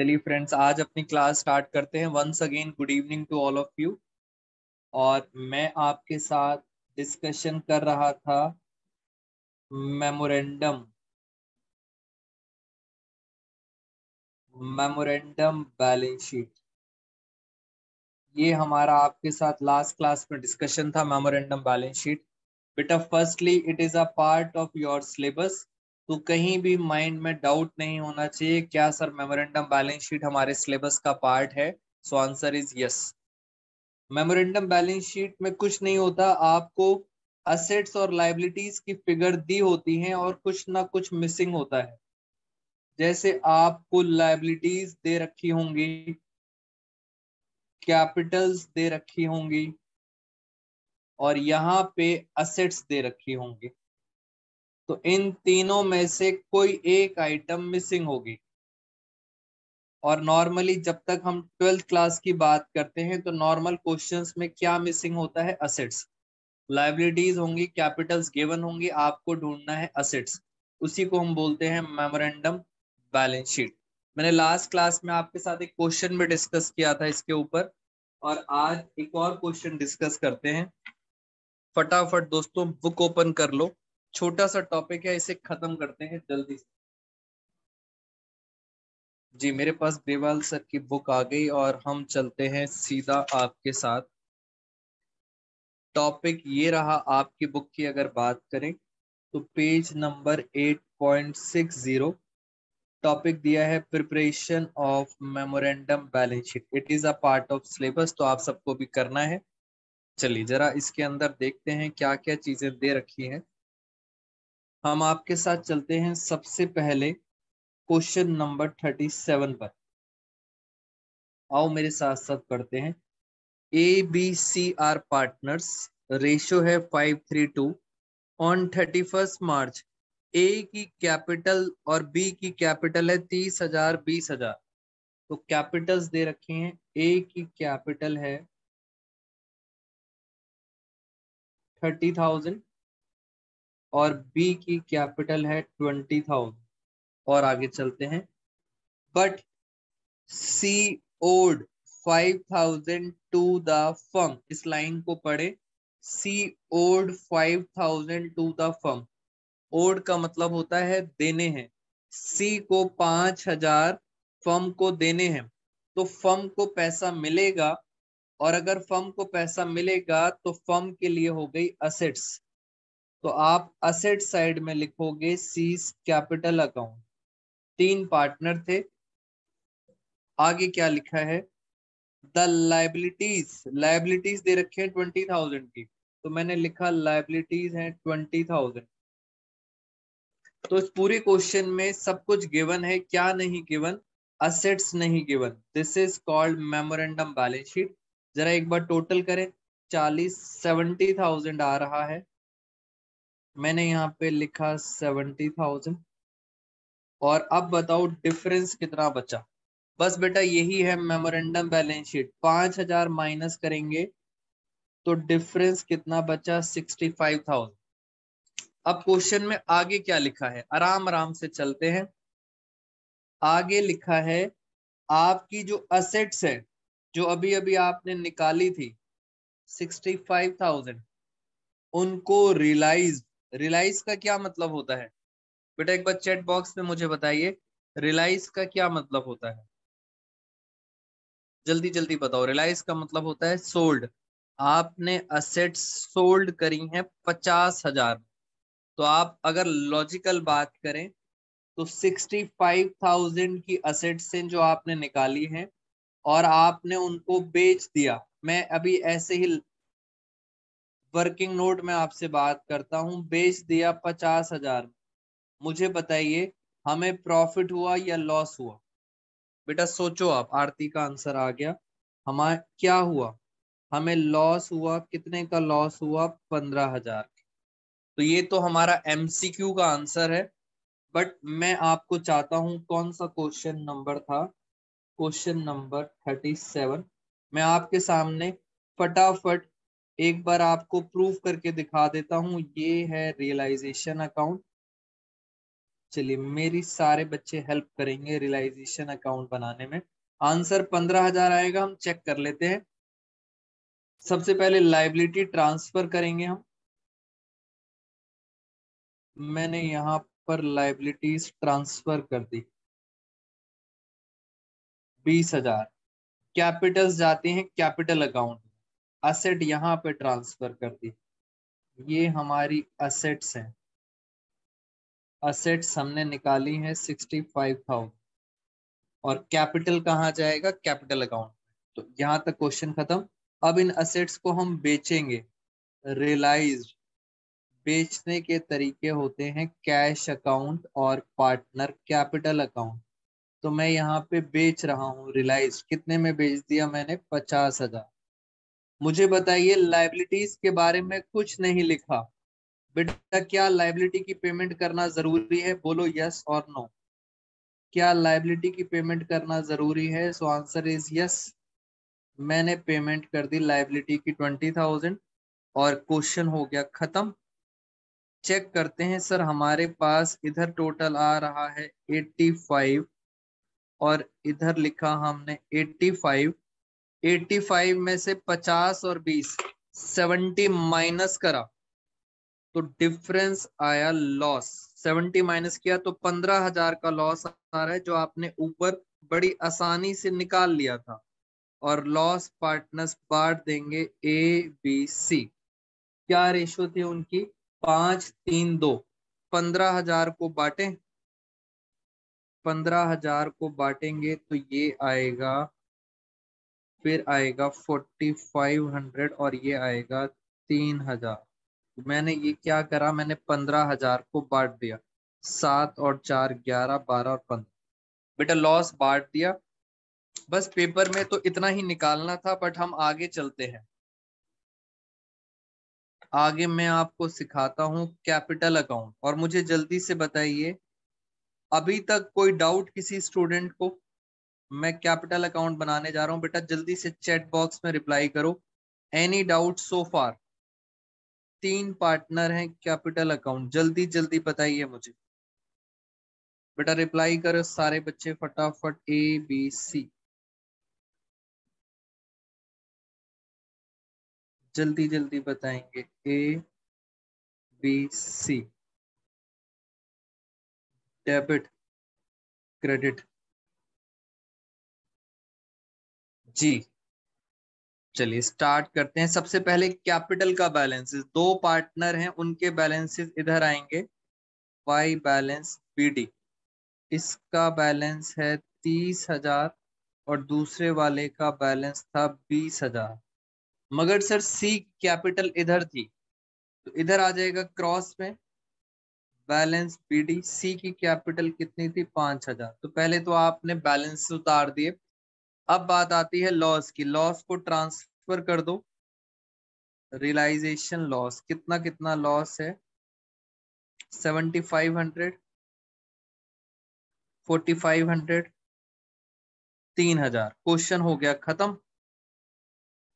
चलिए फ्रेंड्स, आज अपनी क्लास स्टार्ट करते हैं। Once again good evening to all of you. और मैं आपके साथ डिस्कशन कर रहा था मेमोरेंडम बैलेंस शीट। ये हमारा आपके साथ लास्ट क्लास में डिस्कशन था मेमोरेंडम बैलेंस शीट। बेटा firstly it is a part of your syllabus, तो कहीं भी माइंड में डाउट नहीं होना चाहिए क्या सर मेमोरेंडम बैलेंस शीट हमारे सिलेबस का पार्ट है। So answer is yes. Memorandum balance sheet में कुछ नहीं होता, आपको असेट्स और लायबिलिटीज की फिगर दी होती हैं और कुछ ना कुछ मिसिंग होता है। जैसे आपको लायबिलिटीज दे रखी होंगी, कैपिटल्स दे रखी होंगी और यहाँ पे असेट्स दे रखी होंगी, तो इन तीनों में से कोई एक आइटम मिसिंग होगी। और नॉर्मली जब तक हम 12th क्लास की बात करते हैं तो नॉर्मल क्वेश्चंस में क्या मिसिंग होता है? असेट्स। लायबिलिटीज होंगी, कैपिटल्स गिवन होंगी, आपको ढूंढना है असेट्स। उसी को हम बोलते हैं मेमोरेंडम बैलेंस शीट। मैंने लास्ट क्लास में आपके साथ एक क्वेश्चन भी डिस्कस किया था इसके ऊपर, और आज एक और क्वेश्चन डिस्कस करते हैं। फटाफट दोस्तों बुक ओपन कर लो, छोटा सा टॉपिक है, इसे खत्म करते हैं जल्दी से। जी मेरे पास बेवाल सर की बुक आ गई और हम चलते हैं सीधा आपके साथ। टॉपिक ये रहा आपकी बुक की अगर बात करें तो पेज नंबर 8.60 टॉपिक दिया है preparation of memorandum balance sheet, it is a part of syllabus. तो आप सबको भी करना है। चलिए जरा इसके अंदर देखते हैं क्या क्या चीजें दे रखी हैं। हम आपके साथ चलते हैं सबसे पहले क्वेश्चन नंबर 37 पर। आओ मेरे साथ साथ पढ़ते हैं। A B C are partners, ratio है 5:3:2। ऑन 31 मार्च ए की कैपिटल और बी की कैपिटल है 30,000 20,000। तो कैपिटल्स दे रखे हैं, ए की कैपिटल है 30,000 और बी की कैपिटल है 20,000। और आगे चलते हैं। But C owed 5,000 to the firm, इस लाइन को पढ़े, C owed 5,000 to the firm. Owed का मतलब होता है देने हैं। सी को 5,000 फर्म को देने हैं, तो फर्म को पैसा मिलेगा, और अगर फर्म को पैसा मिलेगा तो फर्म के लिए हो गई असेट्स। तो आप असेट साइड में लिखोगे सीज कैपिटल अकाउंट। तीन पार्टनर थे। आगे क्या लिखा है? द लायबिलिटीज, लायबिलिटीज दे रखे हैं 20,000 की, तो मैंने लिखा लायबिलिटीज हैं 20,000। तो इस पूरे क्वेश्चन में सब कुछ गिवन है, क्या नहीं गिवन? असेट्स नहीं given. This is called memorandum balance sheet. जरा एक बार टोटल करें, 70,000 आ रहा है, मैंने यहाँ पे लिखा 70,000। और अब बताओ डिफरेंस कितना बचा? बस बेटा यही है मेमोरेंडम बैलेंस शीट। 5,000 माइनस करेंगे तो डिफरेंस कितना बचा? 65,000। अब क्वेश्चन में आगे क्या लिखा है, आराम आराम से चलते हैं। आगे लिखा है आपकी जो असेट्स है जो अभी अभी आपने निकाली थी 65,000, उनको रियलाइज। रियलाइज का क्या मतलब होता है? बेटा एक बार चैट बॉक्स में मुझे बताइए रियलाइज का क्या मतलब होता है। जल्दी जल्दी बताओ। रियलाइज का मतलब होता है सोल्ड। आपने असेट्स सोल्ड करी हैं 50,000, तो आप अगर लॉजिकल बात करें तो 65,000 की असेट्स हैं जो आपने निकाली हैं और आपने उनको बेच दिया। मैं अभी ऐसे ही वर्किंग नोट में आपसे बात करता हूँ। बेच दिया 50,000, मुझे बताइए हमें प्रॉफिट हुआ या लॉस हुआ? बेटा सोचो आप। आरती का आंसर आ गया। हमारा क्या हुआ? हमें लॉस हुआ। कितने का लॉस हुआ? 15,000। तो ये तो हमारा MCQ का आंसर है। बट मैं आपको चाहता हूँ, कौन सा क्वेश्चन नंबर था? Question number 37। मैं आपके सामने फटाफट एक बार आपको प्रूफ करके दिखा देता हूं। ये है रियलाइजेशन अकाउंट। चलिए मेरी सारे बच्चे हेल्प करेंगे रियलाइजेशन अकाउंट बनाने में। आंसर 15,000 आएगा, हम चेक कर लेते हैं। सबसे पहले लायबिलिटी ट्रांसफर करेंगे हम। मैंने यहाँ पर लायबिलिटीज ट्रांसफर कर दी 20,000। कैपिटल्स जाते हैं कैपिटल अकाउंट, असेट यहाँ पे ट्रांसफर कर दी। ये हमारी असेट्स हैं, असेट्स हमने निकाली हैं 65,000। और कैपिटल कहाँ जाएगा? Capital account. तो यहाँ तक क्वेश्चन खत्म। अब इन असेट्स को हम बेचेंगे। रियलाइज्ड बेचने के तरीके होते हैं कैश अकाउंट और पार्टनर कैपिटल अकाउंट। तो मैं यहाँ पे बेच रहा हूँ रियलाइज। कितने में बेच दिया मैंने? 50,000। मुझे बताइए लायबिलिटीज के बारे में कुछ नहीं लिखा। बेटा क्या लायबिलिटी की पेमेंट करना जरूरी है? बोलो यस और नो। क्या लायबिलिटी की पेमेंट करना जरूरी है? So answer is yes. मैंने पेमेंट कर दी लायबिलिटी की 20,000 और क्वेश्चन हो गया खत्म। चेक करते हैं सर, हमारे पास इधर टोटल आ रहा है 85 और इधर लिखा हमने 85। 85 में से 50 और 20 70 माइनस करा तो डिफरेंस आया लॉस। 70 माइनस किया तो 15,000 का लॉस आ रहा है, जो आपने ऊपर बड़ी आसानी से निकाल लिया था। और लॉस पार्टनर्स बांट देंगे ABC। क्या रेशो थी उनकी? 5-3-2। 15,000 को बांटें, 15,000 को बांटेंगे तो ये आएगा, फिर आएगा 4,500 और ये आएगा 3,000। मैंने ये क्या करा? मैंने 15,000 को बांट दिया। 7 और 4 11 12 और 15 बेटा लॉस बांट दिया। बस पेपर में तो इतना ही निकालना था, बट हम आगे चलते हैं। आगे मैं आपको सिखाता हूँ कैपिटल अकाउंट। और मुझे जल्दी से बताइए, अभी तक कोई डाउट किसी स्टूडेंट को? मैं कैपिटल अकाउंट बनाने जा रहा हूँ बेटा, जल्दी से चैट बॉक्स में रिप्लाई करो। Any doubt so far? 3 partner हैं कैपिटल अकाउंट, जल्दी जल्दी बताइए मुझे बेटा। रिप्लाई करो सारे बच्चे फटाफट, ABC जल्दी जल्दी बताएंगे। ABC डेबिट क्रेडिट जी। चलिए स्टार्ट करते हैं। सबसे पहले कैपिटल का बैलेंसेस, 2 पार्टनर हैं उनके बैलेंसेस इधर आएंगे। वाई बैलेंस BD, इसका बैलेंस है 30,000 और दूसरे वाले का बैलेंस था 20,000। मगर सर C कैपिटल इधर थी, तो इधर आ जाएगा क्रॉस में बैलेंस BD। C की कैपिटल कितनी थी? 5,000। तो पहले तो आपने बैलेंस उतार दिए। अब बात आती है लॉस की। लॉस को ट्रांसफर कर दो, रियलाइजेशन लॉस। कितना कितना लॉस है? 7,500, 4,500, 3,000। क्वेश्चन हो गया खत्म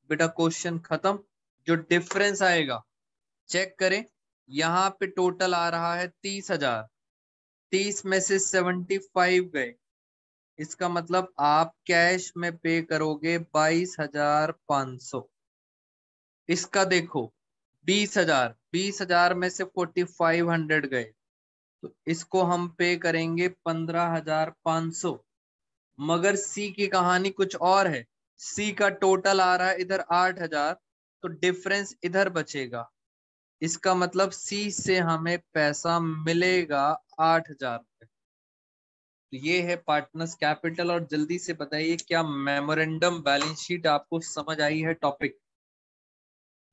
बेटा, क्वेश्चन खत्म। जो डिफरेंस आएगा चेक करें, यहाँ पे टोटल आ रहा है 30,000। 30 में से 75 गए, इसका मतलब आप कैश में पे करोगे 22,500। इसका देखो 20,000, 20,000 में से 4,500 गए, तो इसको हम पे करेंगे 15,500। मगर C की कहानी कुछ और है। C का टोटल आ रहा है इधर 8,000, तो डिफरेंस इधर बचेगा। इसका मतलब C से हमें पैसा मिलेगा 8,000 रुपये। तो ये है पार्टनर्स कैपिटल। और जल्दी से बताइए, क्या मेमोरेंडम बैलेंस शीट आपको समझ आई है? टॉपिक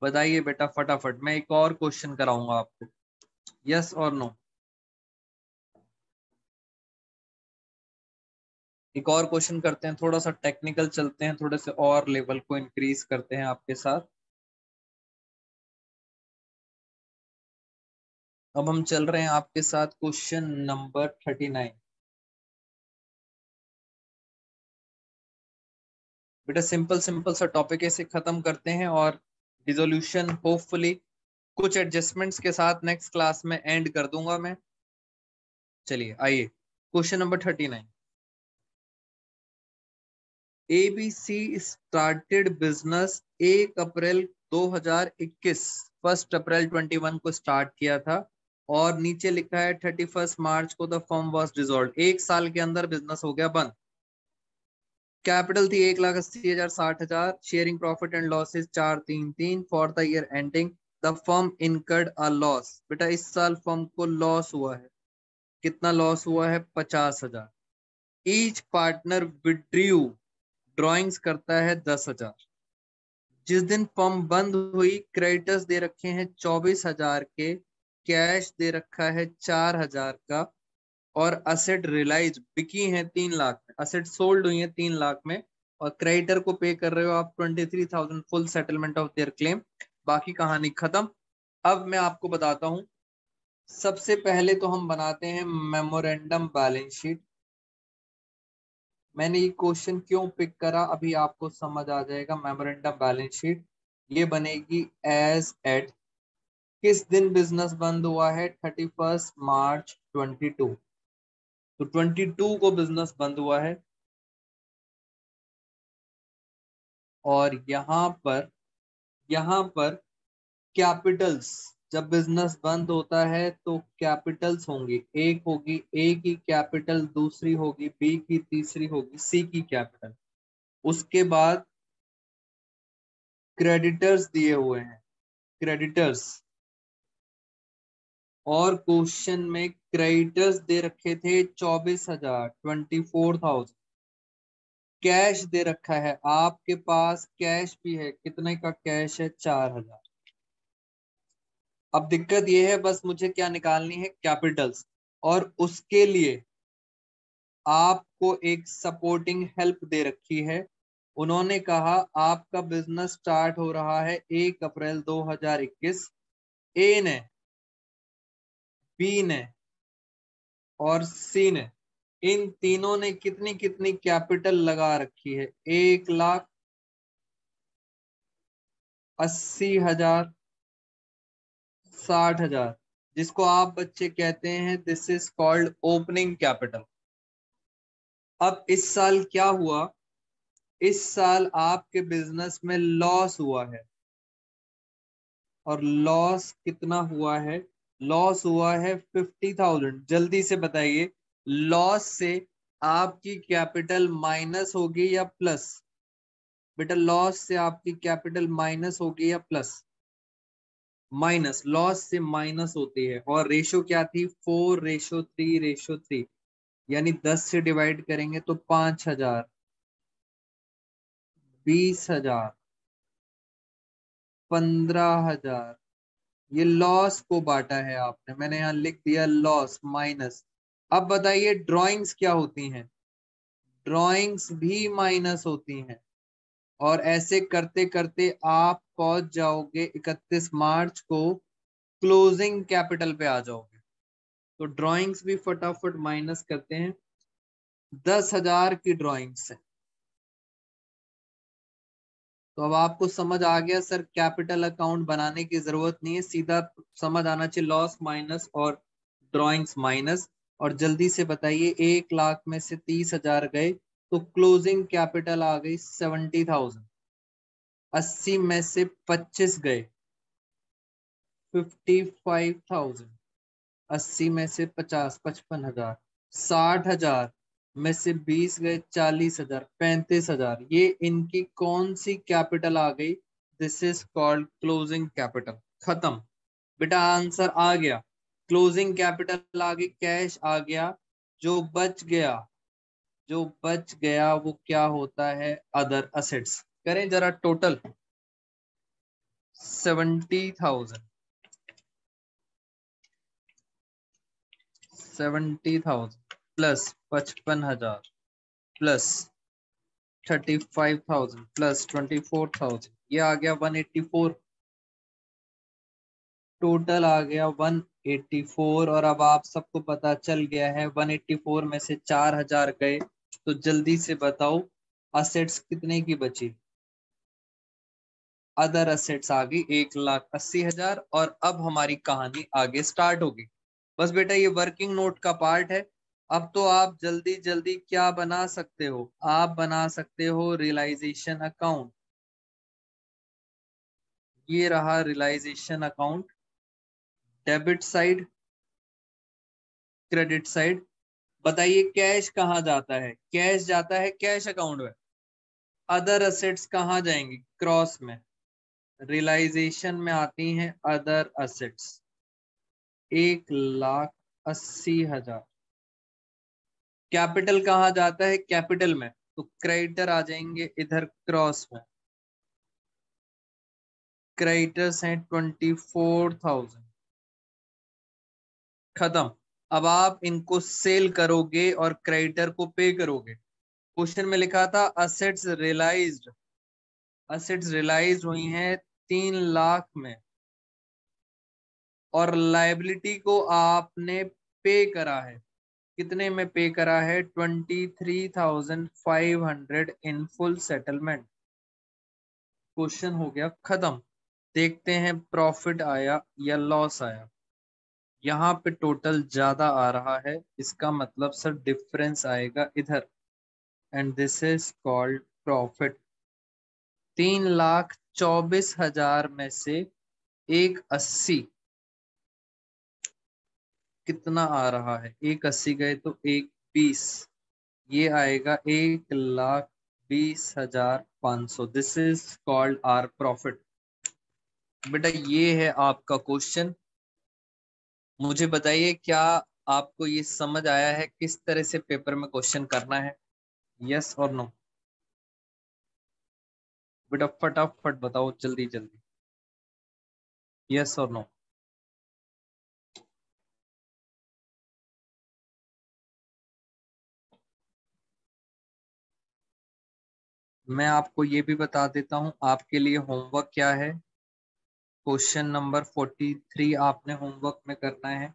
बताइए बेटा फटाफट। मैं एक और क्वेश्चन कराऊंगा आपको, यस और नो। एक और क्वेश्चन करते हैं, थोड़ा सा टेक्निकल चलते हैं, थोड़े से और लेवल को इंक्रीज करते हैं आपके साथ। अब हम चल रहे हैं आपके साथ क्वेश्चन नंबर 39। बेटा सिंपल सिंपल सा टॉपिक ऐसे खत्म करते हैं और रिजोल्यूशन होपफुली कुछ एडजस्टमेंट्स के साथ नेक्स्ट क्लास में एंड कर दूंगा मैं। चलिए आइए question number 39। ABC started business 1 April 2021 1 April 2021 को स्टार्ट किया था और नीचे लिखा है 31 मार्च को द फर्म वाज डिसॉल्व्ड। 1 साल के अंदर बिजनेस हो गया बंद। कैपिटल थी 1,80,60,000। Sharing profit and losses 433। For the year ending the firm incurred a loss. बेटा इस साल फर्म को लॉस हुआ है, कितना लॉस हुआ है? 50,000। ईच पार्टनर विड्रू, ड्रॉइंग्स करता है 10,000। जिस दिन फर्म बंद हुई क्रेडिटर्स दे रखे हैं 24,000 के, कैश दे रखा है 4,000 का और असेट रिलाइज बिकी है 3 लाख में, असेट सोल्ड हुई है 3 लाख में और क्रेडिटर को पे कर रहे हो आप 23,000 full settlement of their claim. बाकी कहानी खत्म। अब मैं आपको बताता हूं, सबसे पहले तो हम बनाते हैं मेमोरेंडम बैलेंस शीट। मैंने ये क्वेश्चन क्यों पिक करा अभी आपको समझ आ जाएगा। मेमोरेंडम बैलेंस शीट ये बनेगी एज एट किस दिन बिजनेस बंद हुआ है? 31 मार्च 2022। तो 22 को बिजनेस बंद हुआ है और यहाँ पर कैपिटल्स, जब बिजनेस बंद होता है तो कैपिटल्स होंगी, एक होगी ए की कैपिटल, दूसरी होगी बी की, तीसरी होगी सी की कैपिटल। उसके बाद क्रेडिटर्स दिए हुए हैं, क्रेडिटर्स, और क्वेश्चन में क्रेडिटर्स दे रखे थे 24,000 24,000। कैश दे रखा है, आपके पास कैश भी है, कितने का कैश है? 4,000। अब दिक्कत यह है बस मुझे क्या निकालनी है? कैपिटल्स। और उसके लिए आपको एक सपोर्टिंग हेल्प दे रखी है, उन्होंने कहा आपका बिजनेस स्टार्ट हो रहा है 1 अप्रैल 2021। ए ने, बी ने और सी ने, इन तीनों ने कितनी कितनी कैपिटल लगा रखी है? 1,80,000, 60,000, जिसको आप बच्चे कहते हैं this is called opening capital. अब इस साल क्या हुआ? इस साल आपके बिजनेस में लॉस हुआ है और लॉस कितना हुआ है? लॉस हुआ है 50,000। जल्दी से बताइए, लॉस से आपकी कैपिटल माइनस होगी या प्लस? बेटा लॉस से आपकी कैपिटल माइनस होगी या प्लस? माइनस, लॉस से माइनस होती है। और रेशो क्या थी? 4:3:3, यानी 10 से डिवाइड करेंगे तो 5,000, 20,000, 15,000। ये लॉस को बांटा है आपने, मैंने यहाँ लिख दिया लॉस माइनस। अब बताइए ड्राइंग्स क्या होती हैं? ड्राइंग्स भी माइनस होती हैं और ऐसे करते करते आप पहुंच जाओगे 31 मार्च को क्लोजिंग कैपिटल पे आ जाओगे। तो ड्राइंग्स भी फटाफट माइनस करते हैं। 10,000 की ड्राइंग्स है। तो अब आपको समझ आ गया सर कैपिटल अकाउंट बनाने की जरूरत नहीं है, सीधा समझ आना चाहिए लॉस माइनस और ड्राइंग्स माइनस। और जल्दी से बताइए 1 लाख में से 30,000 गए तो क्लोजिंग कैपिटल आ गई 70,000। 80 में से 25 गए 55,000। 80 में से 50 55,000। 60,000 में से 20 गए 40,000 35,000। ये इनकी कौन सी कैपिटल आ गई? This is called closing capital. खत्म। बेटा आंसर आ गया, क्लोजिंग कैपिटल आ गई, कैश आ गया। जो बच गया वो क्या होता है? Other assets. करें जरा टोटल। 70,000 प्लस 55,000 प्लस 35,000 प्लस 24,000, ये आ गया 184। टोटल आ गया 184। और अब आप सबको पता चल गया है 184 में से 4,000 गए तो जल्दी से बताओ असेट्स कितने की बची? अदर असेट्स आ गई 1,80,000। और अब हमारी कहानी आगे स्टार्ट होगी। बस बेटा ये वर्किंग नोट का पार्ट है। अब तो आप जल्दी जल्दी क्या बना सकते हो, आप बना सकते हो रियलाइजेशन अकाउंट। ये रहा realisation account, debit side credit side. बताइए कैश कहाँ जाता है, कैश जाता है कैश अकाउंट में। अदर असेट्स कहाँ जाएंगी, क्रॉस में, रियलाइजेशन में आती हैं अदर असेट्स। 1,80,000। कैपिटल कहाँ जाता है, कैपिटल में, तो क्रेडिटर आ जाएंगे इधर क्रॉस में। क्रेडिटर्स हैं 24,000। खत्म। अब आप इनको सेल करोगे और क्रेडिटर को पे करोगे। क्वेश्चन में लिखा था असेट्स रियलाइज्ड, असेट्स रियलाइज्ड हुई हैं 3,00,000 में, और लायबिलिटी को आपने पे करा है, कितने में पे करा है, 23,500 इन फुल सेटलमेंट। क्वेश्चन हो गया खत्म। देखते हैं प्रॉफिट आया या लॉस आया। यहाँ पे टोटल ज्यादा आ रहा है, इसका मतलब सर डिफरेंस आएगा इधर, and this is called profit. 3,24,000 में से 1,80 कितना आ रहा है, 1,80 गए तो 1,20, ये आएगा 1,20,500। This is called our profit. बेटा ये है आपका क्वेश्चन। मुझे बताइए क्या आपको ये समझ आया है किस तरह से पेपर में क्वेश्चन करना है, यस और नो? बेटा फटाफट बताओ जल्दी जल्दी, यस और नो? मैं आपको ये भी बता देता हूं आपके लिए होमवर्क क्या है। क्वेश्चन नंबर 43 आपने होमवर्क में करना है,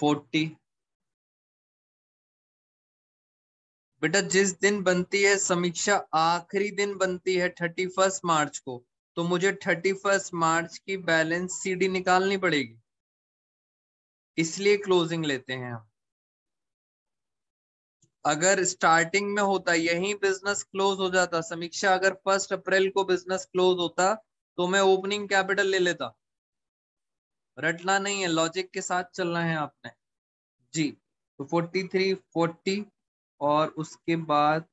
40। बेटा जिस दिन बनती है समीक्षा आखिरी दिन बनती है 31 मार्च को, तो मुझे 31 मार्च की बैलेंस सीडी निकालनी पड़ेगी, इसलिए क्लोजिंग लेते हैं हम। अगर स्टार्टिंग में होता यही बिजनेस क्लोज हो जाता समीक्षा, अगर 1 अप्रैल को बिजनेस क्लोज होता तो मैं ओपनिंग कैपिटल ले लेता। रटना नहीं है, लॉजिक के साथ चलना है आपने जी। तो 43, 40 और उसके बाद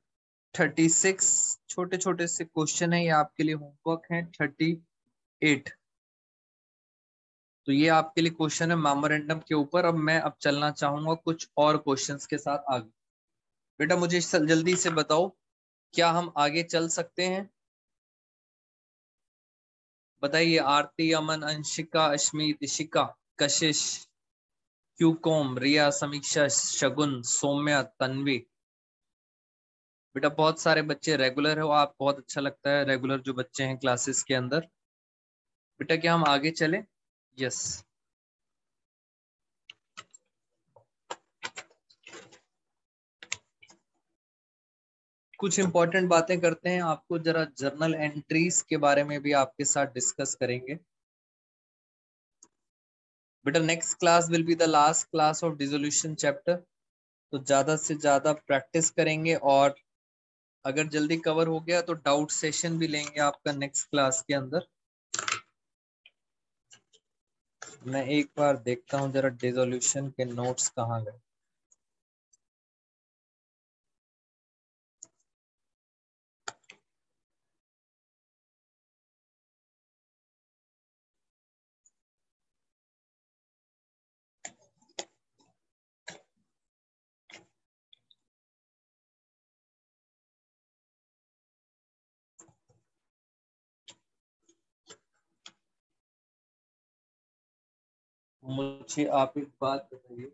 36 छोटे छोटे से क्वेश्चन है, ये आपके लिए होमवर्क है। 38 तो ये आपके लिए क्वेश्चन है मेमोरेंडम के ऊपर। अब मैं चलना चाहूंगा कुछ और क्वेश्चंस के साथ आगे। बेटा मुझे जल्दी से बताओ क्या हम आगे चल सकते हैं? बताइए आरती, अमन, अंशिका, अश्मित, इशिका, कशिश, क्यूकॉम, रिया, समीक्षा, शगुन, सौम्या, तन्वी। बेटा बहुत सारे बच्चे रेगुलर हो आप, बहुत अच्छा लगता है रेगुलर जो बच्चे हैं क्लासेस के अंदर। बेटा क्या हम आगे चले? यस। कुछ इंपॉर्टेंट बातें करते हैं, आपको जरा जर्नल एंट्रीज के बारे में भी आपके साथ डिस्कस करेंगे। बेटा next class will be the last class of dissolution chapter, तो ज्यादा से ज्यादा प्रैक्टिस करेंगे, और अगर जल्दी कवर हो गया तो डाउट सेशन भी लेंगे आपका नेक्स्ट क्लास के अंदर। मैं एक बार देखता हूँ जरा डिसोल्यूशन के नोट्स कहाँ गए। मुझे आप एक बात बताइए,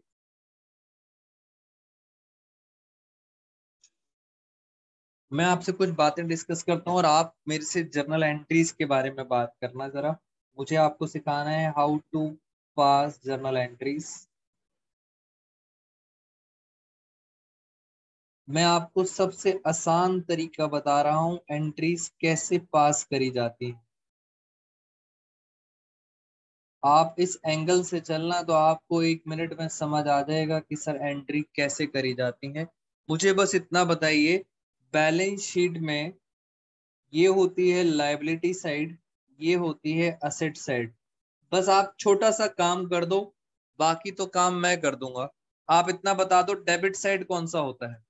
मैं आपसे कुछ बातें डिस्कस करता हूँ और आप मेरे से जर्नल एंट्रीज के बारे में बात करना जरा। मुझे आपको सिखाना है how to pass journal entries. मैं आपको सबसे आसान तरीका बता रहा हूँ एंट्रीज कैसे पास करी जाती है। आप इस एंगल से चलना, तो आपको एक मिनट में समझ आ जाएगा कि सर एंट्री कैसे करी जाती है। मुझे बस इतना बताइए, बैलेंस शीट में ये होती है लायबिलिटी साइड, ये होती है असेट साइड। बस आप छोटा सा काम कर दो, बाकी तो काम मैं कर दूंगा। आप इतना बता दो डेबिट साइड कौन सा होता है।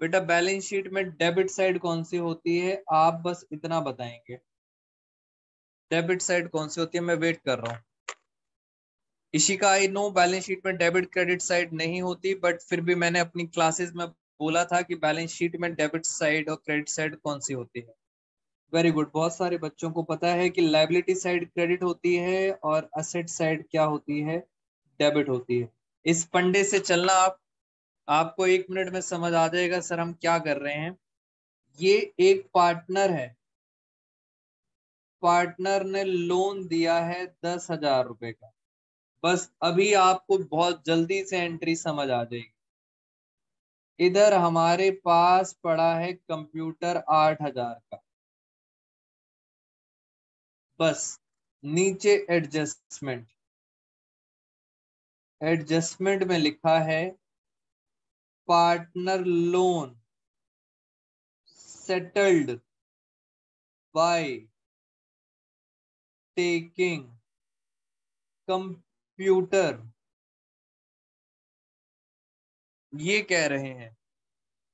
बेटा बैलेंस शीट में डेबिट साइड कौन सी होती है, आप बस इतना बताएंगे डेबिट साइड कौन सी होती है। मैं वेट कर रहा हूँ। Ishika I know balance sheet में डेबिट क्रेडिट साइड नहीं होती, बट फिर भी मैंने अपनी क्लासेस में बोला था कि बैलेंस शीट में डेबिट साइड और क्रेडिट साइड कौन सी होती है। वेरी गुड, बहुत सारे बच्चों को पता है कि लायबिलिटी साइड क्रेडिट होती है और असेट साइड क्या होती है, डेबिट होती है। इस पंडे से चलना आपको एक मिनट में समझ आ जाएगा सर हम क्या कर रहे हैं। ये एक पार्टनर है, पार्टनर ने लोन दिया है 10,000 रुपए का। बस अभी आपको बहुत जल्दी से एंट्री समझ आ जाएगी। इधर हमारे पास पड़ा है कंप्यूटर 8,000 का। बस नीचे एडजस्टमेंट, एडजस्टमेंट में लिखा है partner loan settled by taking computer. ये कह रहे हैं,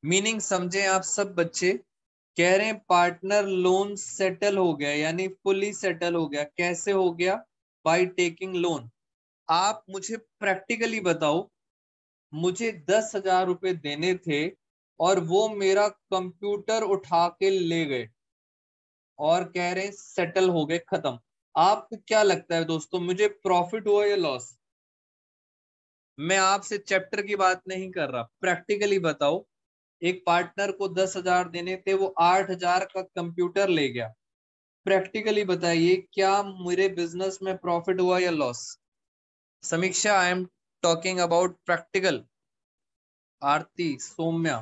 मीनिंग समझे आप सब बच्चे, कह रहे हैं पार्टनर लोन सेटल हो गया, यानी फुली सेटल हो गया। कैसे हो गया? By taking loan. आप मुझे प्रैक्टिकली बताओ, मुझे 10,000 रुपये देने थे और वो मेरा कंप्यूटर उठा के ले गए और कह रहे हैं सेटल हो गए, खत्म। आपको क्या लगता है दोस्तों, मुझे प्रॉफिट हुआ या लॉस? मैं आपसे चैप्टर की बात नहीं कर रहा, प्रैक्टिकली बताओ। एक पार्टनर को 10,000 देने थे, वो 8,000 का कंप्यूटर ले गया। प्रैक्टिकली बताइए क्या मेरे बिजनेस में प्रॉफिट हुआ या loss? Samiksha, I am talking about practical. Aarti, Saumya,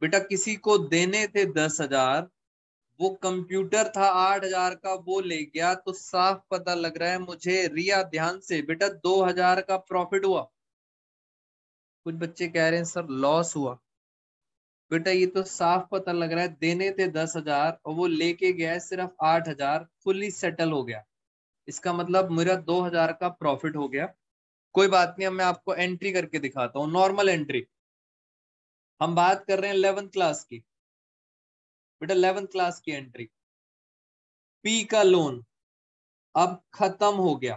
बेटा किसी को देने थे 10,000, वो कंप्यूटर था 8,000 का, वो ले गया, तो साफ पता लग रहा है मुझे। रिया ध्यान से, बेटा 2,000 का प्रॉफिट हुआ। कुछ बच्चे कह रहे हैं सर लॉस हुआ। बेटा ये तो साफ पता लग रहा है, देने थे 10,000 और वो लेके गया सिर्फ 8,000, फुली सेटल हो गया। इसका मतलब मेरा 2,000 का प्रॉफिट हो गया। कोई बात नहीं, मैं आपको एंट्री करके दिखाता हूँ, नॉर्मल एंट्री। हम बात कर रहे हैं 11th क्लास की। बेटा 11th क्लास की एंट्री, पी का लोन अब खत्म हो गया।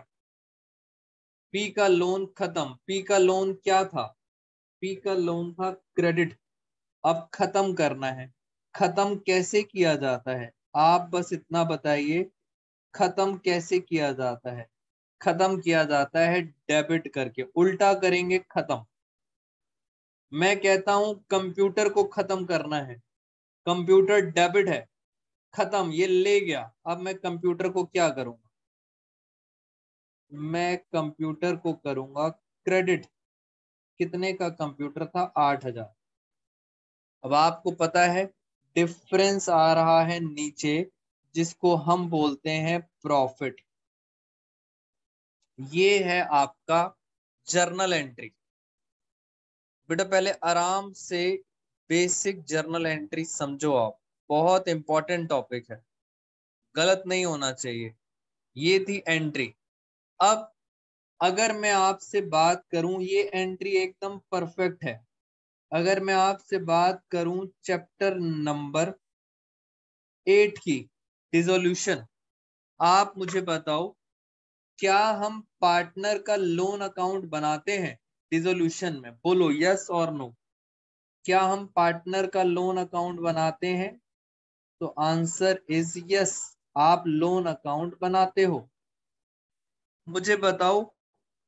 पी का लोन खत्म। पी का लोन क्या था? पी का लोन था क्रेडिट। अब खत्म करना है। खत्म कैसे किया जाता है, आप बस इतना बताइए खत्म कैसे किया जाता है। खत्म किया जाता है डेबिट करके, उल्टा करेंगे खत्म। मैं कहता हूं कंप्यूटर को खत्म करना है, कंप्यूटर डेबिट है, खत्म, ये ले गया। अब मैं कंप्यूटर को क्या करूंगा? मैं कंप्यूटर को करूंगा क्रेडिट। कितने का कंप्यूटर था? 8,000। अब आपको पता है डिफरेंस आ रहा है नीचे, जिसको हम बोलते हैं प्रॉफिट। ये है आपका जर्नल एंट्री। बेटा पहले आराम से बेसिक जर्नल एंट्री समझो आप, बहुत इंपॉर्टेंट टॉपिक है, गलत नहीं होना चाहिए। ये थी एंट्री। अब अगर मैं आपसे बात करूं, ये एंट्री एकदम परफेक्ट है। अगर मैं आपसे बात करूं चैप्टर नंबर 8 की डिसोल्यूशन, आप मुझे बताओ क्या हम पार्टनर का लोन अकाउंट बनाते हैं डिसोल्यूशन में? बोलो यस और नो, क्या हम पार्टनर का लोन अकाउंट बनाते हैं? तो आंसर इज यस, आप लोन अकाउंट बनाते हो। मुझे बताओ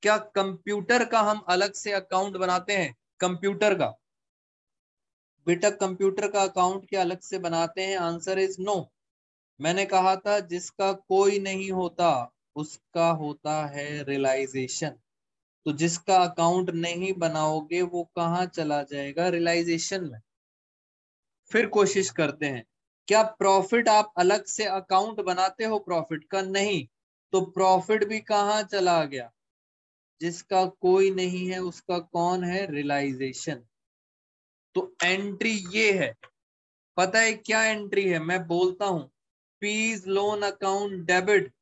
क्या कंप्यूटर का हम अलग से अकाउंट बनाते हैं? कंप्यूटर का, बेटा कंप्यूटर का अकाउंट क्या अलग से बनाते हैं? Answer is no. मैंने कहा था जिसका कोई नहीं होता उसका होता है रियलाइजेशन, तो जिसका अकाउंट नहीं बनाओगे वो कहाँ चला जाएगा? रियलाइजेशन में। फिर कोशिश करते हैं, क्या प्रॉफिट आप अलग से अकाउंट बनाते हो प्रॉफिट का? नहीं, तो प्रॉफिट भी कहाँ चला गया? जिसका कोई नहीं है उसका कौन है? रियलाइजेशन। तो एंट्री ये है, पता है क्या एंट्री है? मैं बोलता हूं फीस लोन अकाउंट डेबिट,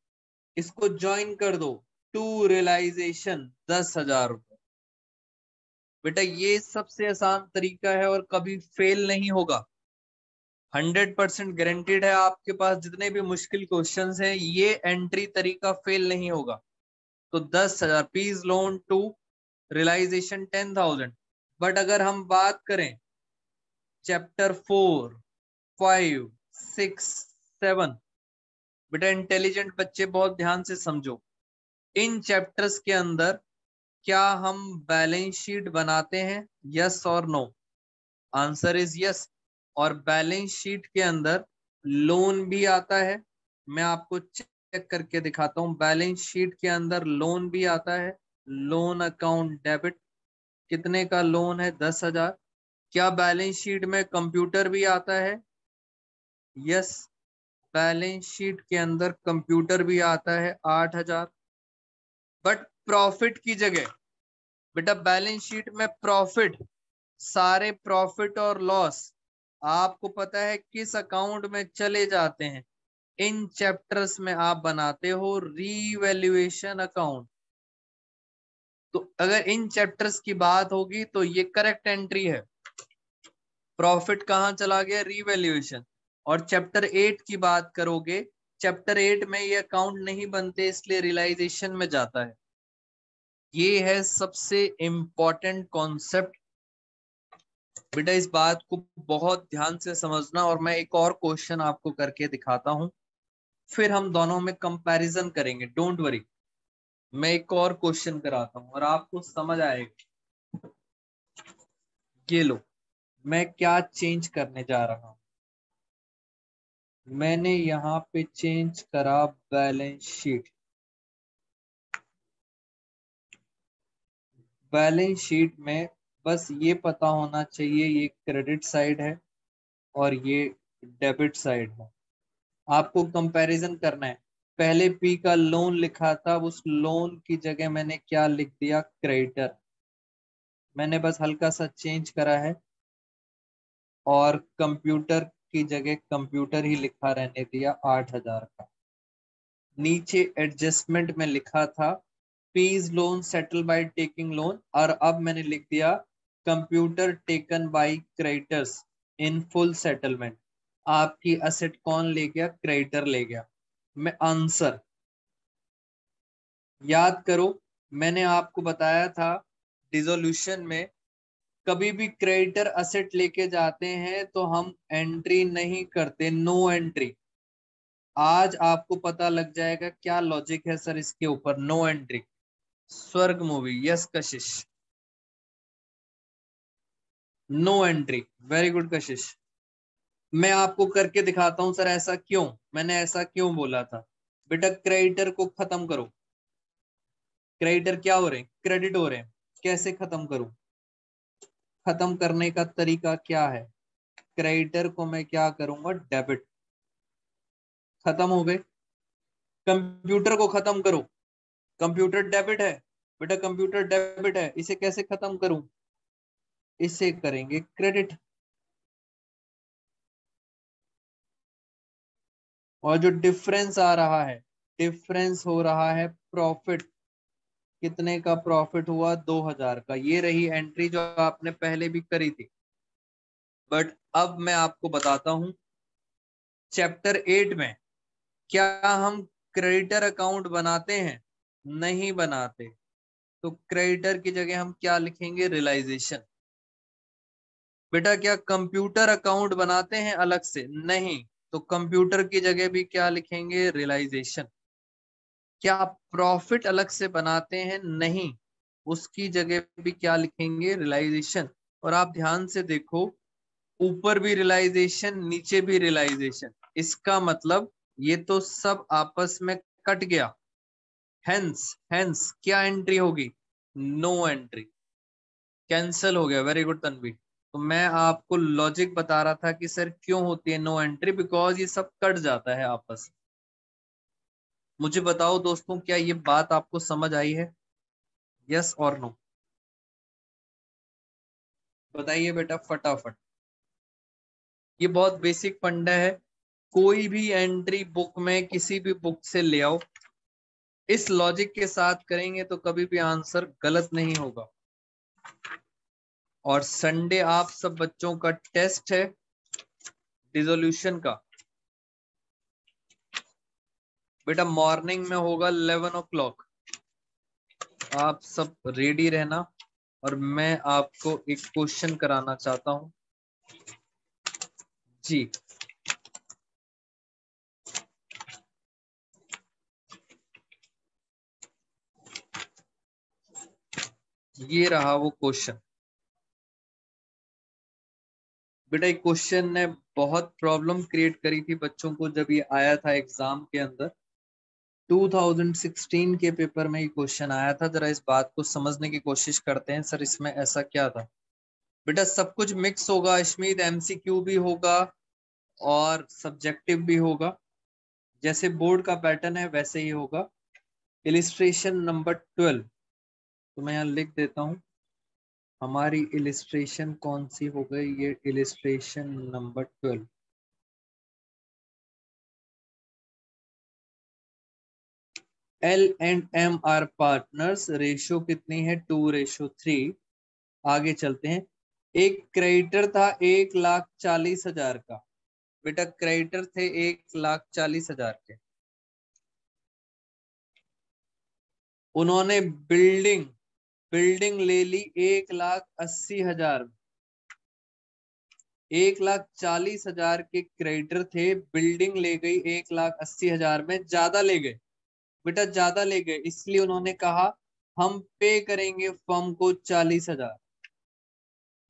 इसको ज्वाइन कर दो टू रियलाइजेशन 10,000 रुपये। बेटा ये सबसे आसान तरीका है और कभी फेल नहीं होगा, 100% गारंटीड है। आपके पास जितने भी मुश्किल क्वेश्चंस हैं, ये एंट्री तरीका फेल नहीं होगा। तो 10,000 पीज लोन टू रियलाइजेशन 10,000। बट अगर हम बात करें चैप्टर 4, 5, 6, 7, बेटा इंटेलिजेंट बच्चे बहुत ध्यान से समझो, इन चैप्टर्स के अंदर क्या हम बैलेंस शीट बनाते हैं? यस और नो? Answer is yes. और बैलेंस शीट के अंदर लोन भी आता है, मैं आपको चेक करके दिखाता हूँ। बैलेंस शीट के अंदर लोन भी आता है, लोन अकाउंट डेबिट, कितने का लोन है? 10,000। क्या बैलेंस शीट में कंप्यूटर भी आता है? यस, बैलेंस शीट के अंदर कंप्यूटर भी आता है 8,000। बट प्रॉफिट की जगह बेटा बैलेंस शीट में प्रॉफिट, सारे प्रॉफिट और लॉस आपको पता है किस अकाउंट में चले जाते हैं। इन चैप्टर्स में आप बनाते हो रीवैल्यूएशन अकाउंट। तो अगर इन चैप्टर्स की बात होगी तो ये करेक्ट एंट्री है, प्रॉफिट कहाँ चला गया? रीवैल्यूएशन। और चैप्टर 8 की बात करोगे, चैप्टर 8 में ये अकाउंट नहीं बनते, इसलिए रियलाइजेशन में जाता है। ये है सबसे इम्पोर्टेंट कॉन्सेप्ट। बेटा इस बात को बहुत ध्यान से समझना, और मैं एक और क्वेश्चन आपको करके दिखाता हूं, फिर हम दोनों में कंपैरिजन करेंगे। डोंट वरी, मैं एक और क्वेश्चन कराता हूं और आपको समझ आएगा। ये लो, मैं क्या चेंज करने जा रहा हूं। मैंने यहाँ पे चेंज करा बैलेंस शीट। बैलेंस शीट में बस ये पता होना चाहिए ये क्रेडिट साइड है और ये डेबिट साइड है। आपको कंपैरिजन करना है। पहले पी का लोन लिखा था, उस लोन की जगह मैंने क्या लिख दिया? क्रेडिटर। मैंने बस हल्का सा चेंज करा है और कंप्यूटर की जगह कंप्यूटर ही लिखा रहने दिया 8,000 का। नीचे एडजस्टमेंट में लिखा था P's loan settle by taking loan, और अब मैंने लिख दिया computer taken by creditors in full settlement. आपकी असेट कौन ले गया? क्रेडिटर ले गया। मैं आंसर याद करो, मैंने आपको बताया था डिसोल्यूशन में कभी भी क्रेडिटर असेट लेके जाते हैं तो हम एंट्री नहीं करते, नो एंट्री। आज आपको पता लग जाएगा क्या लॉजिक है सर इसके ऊपर, नो एंट्री। स्वर्ग मूवी, yes Kashish, no entry, very good Kashish. मैं आपको करके दिखाता हूं सर ऐसा क्यों, मैंने ऐसा क्यों बोला था। बेटा क्रेडिटर को खत्म करो, क्रेडिटर क्या हो रहे हैं? क्रेडिट हो रहे हैं। कैसे खत्म करूं? खत्म करने का तरीका क्या है? क्रेडिटर को मैं क्या करूंगा? डेबिट। खत्म हो गए। कंप्यूटर को खत्म करो, कंप्यूटर डेबिट है। बेटा कंप्यूटर डेबिट है, इसे कैसे खत्म करूं? इसे करेंगे क्रेडिट। और जो डिफरेंस आ रहा है, डिफरेंस हो रहा है प्रॉफिट। कितने का प्रॉफिट हुआ? 2,000 का। ये रही एंट्री जो आपने पहले भी करी थी। बट अब मैं आपको बताता हूं चैप्टर 8 में क्या हम क्रेडिटर अकाउंट बनाते हैं? नहीं बनाते। तो क्रेडिटर की जगह हम क्या लिखेंगे? रियलाइजेशन। बेटा क्या कंप्यूटर अकाउंट बनाते हैं अलग से? नहीं। तो कंप्यूटर की जगह भी क्या लिखेंगे? रियलाइजेशन। क्या प्रॉफिट अलग से बनाते हैं? नहीं। उसकी जगह भी क्या लिखेंगे? रियलाइजेशन। और आप ध्यान से देखो, ऊपर भी रियलाइजेशन, नीचे भी रियलाइजेशन। इसका मतलब ये तो सब आपस में कट गया। हेंस क्या एंट्री होगी? नो एंट्री, कैंसल हो गया। Very good Tanveer. तो मैं आपको लॉजिक बता रहा था कि सर क्यों होती है नो एंट्री, बिकॉज ये सब कट जाता है आपस। मुझे बताओ दोस्तों, क्या ये बात आपको समझ आई है? यस और नो बताइए बेटा फटाफट। ये बहुत बेसिक फंडा है, कोई भी एंट्री बुक में किसी भी बुक से ले आओ, इस लॉजिक के साथ करेंगे तो कभी भी आंसर गलत नहीं होगा। और संडे आप सब बच्चों का टेस्ट है डिसोल्यूशन का बेटा, मॉर्निंग में होगा 11 o'clock। आप सब रेडी रहना और मैं आपको एक क्वेश्चन कराना चाहता हूं जी। ये रहा वो क्वेश्चन बेटा, ये क्वेश्चन ने बहुत प्रॉब्लम क्रिएट करी थी बच्चों को जब ये आया था एग्जाम के अंदर। 2016 के पेपर में ये क्वेश्चन आया था। जरा इस बात को समझने की कोशिश करते हैं, सर इसमें ऐसा क्या था? बेटा सब कुछ मिक्स होगा अश्मित, एमसीक्यू भी होगा और सब्जेक्टिव भी होगा, जैसे बोर्ड का पैटर्न है वैसे ही होगा। इलिस्ट्रेशन नंबर 12, तो मैं यहाँ लिख देता हूँ हमारी इलिस्ट्रेशन कौन सी हो गई, ये illustration number 12। L and M are partners, ratio कितनी है 2:3। आगे चलते हैं, एक क्रेडिटर था 1,40,000 का बेटा, क्रेडिटर थे 1,40,000 के। उन्होंने बिल्डिंग ले ली 1,80,000। 1,40,000 के क्रेडिटर थे, बिल्डिंग ले गई 1,80,000 में, ज्यादा ले गए बेटा, ज्यादा ले गए, इसलिए उन्होंने कहा हम पे करेंगे फर्म को 40,000।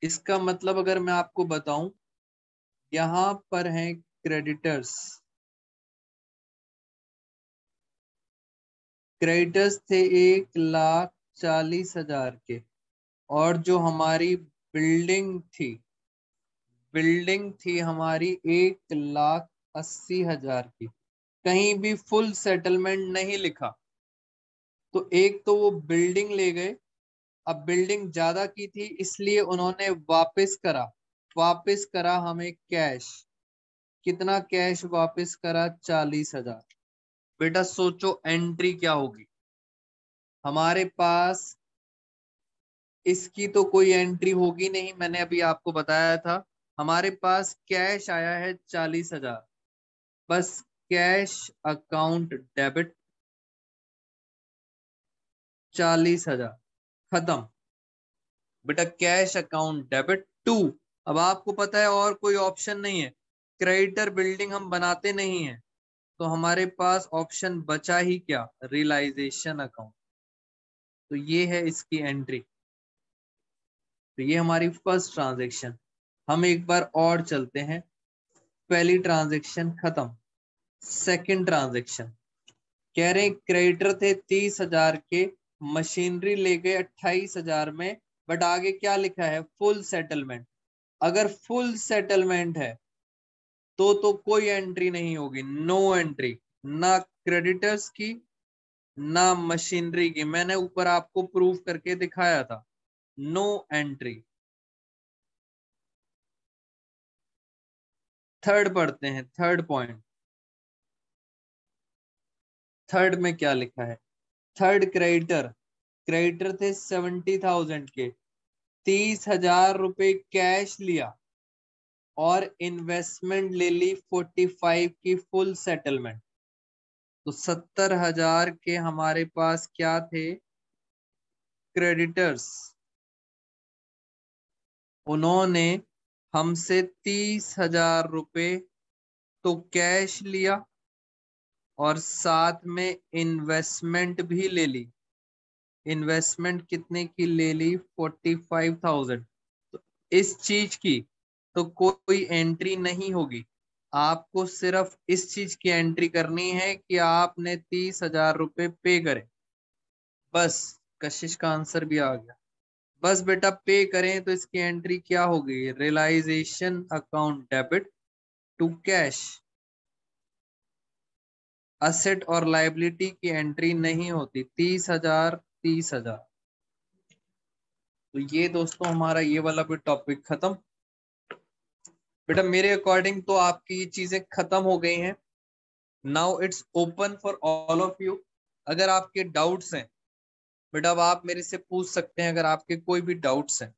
इसका मतलब अगर मैं आपको बताऊं, यहां पर हैं क्रेडिटर्स, क्रेडिटर्स थे 1,40,000 के, और जो हमारी बिल्डिंग थी हमारी 1,80,000 की। कहीं भी फुल सेटलमेंट नहीं लिखा, तो एक तो वो बिल्डिंग ले गए, अब बिल्डिंग ज्यादा की थी इसलिए उन्होंने वापस करा हमें कैश, कितना कैश वापस करा 40,000। बेटा सोचो एंट्री क्या होगी हमारे पास, इसकी तो कोई एंट्री होगी नहीं, मैंने अभी आपको बताया था। हमारे पास कैश आया है 40,000, बस कैश अकाउंट डेबिट 40,000 खत्म बेटा, कैश अकाउंट डेबिट 2। अब आपको पता है और कोई ऑप्शन नहीं है, क्रेडिटर बिल्डिंग हम बनाते नहीं है, तो हमारे पास ऑप्शन बचा ही क्या, रियलाइजेशन अकाउंट। तो ये है इसकी एंट्री, तो ये हमारी फर्स्ट ट्रांजैक्शन। हम एक बार और चलते हैं, पहली ट्रांजैक्शन खत्म, सेकेंड ट्रांजेक्शन। कह रहे क्रेडिटर थे 30,000 के, मशीनरी ले गए 28,000 में, बट आगे क्या लिखा है फुल सेटलमेंट। अगर फुल सेटलमेंट है तो कोई एंट्री नहीं होगी, नो एंट्री, ना क्रेडिटर्स की ना मशीनरी की। मैंने ऊपर आपको प्रूफ करके दिखाया था, नो एंट्री। थर्ड पढ़ते हैं, थर्ड पॉइंट, थर्ड में क्या लिखा है। थर्ड क्रेडिटर थे 70,000 के, 30,000 रुपये कैश लिया और इन्वेस्टमेंट ले ली 45 की फुल सेटलमेंट, तो 70,000 के हमारे पास क्या थे क्रेडिटर्स। उन्होंने हमसे 30,000 रुपये तो कैश लिया और साथ में इन्वेस्टमेंट भी ले ली। इन्वेस्टमेंट कितने की ले ली 45,000, तो इस चीज की तो कोई एंट्री नहीं होगी। आपको सिर्फ इस चीज की एंट्री करनी है कि आपने 30,000 रुपये पे करे, बस। कशिश का आंसर भी आ गया, बस बेटा पे करें तो इसकी एंट्री क्या होगी, realisation account debit to cash. Asset और लायबिलिटी की एंट्री नहीं होती। 30,000 30,000। तो ये दोस्तों हमारा ये वाला भी टॉपिक खत्म। बेटा मेरे अकॉर्डिंग तो आपकी ये चीजें खत्म हो गई हैं। Now it's open for all of you. अगर आपके डाउट्स हैं बेटा अब आप मेरे से पूछ सकते हैं। अगर आपके कोई भी डाउट्स हैं